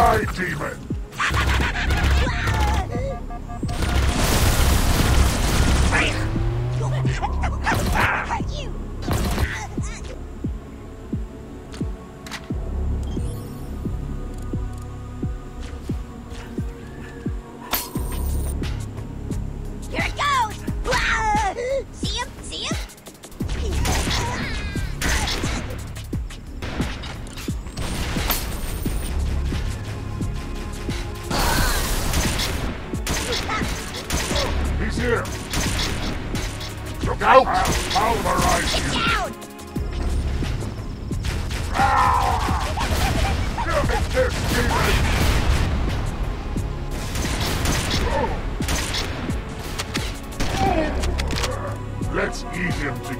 my demon! Here. Look out! I'll pulverize you! Get down! Look at this demon! Let's eat him together!